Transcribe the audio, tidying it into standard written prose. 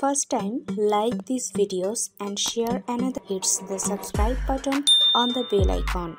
First time, like these videos and share another. Hits the subscribe button on the bell icon.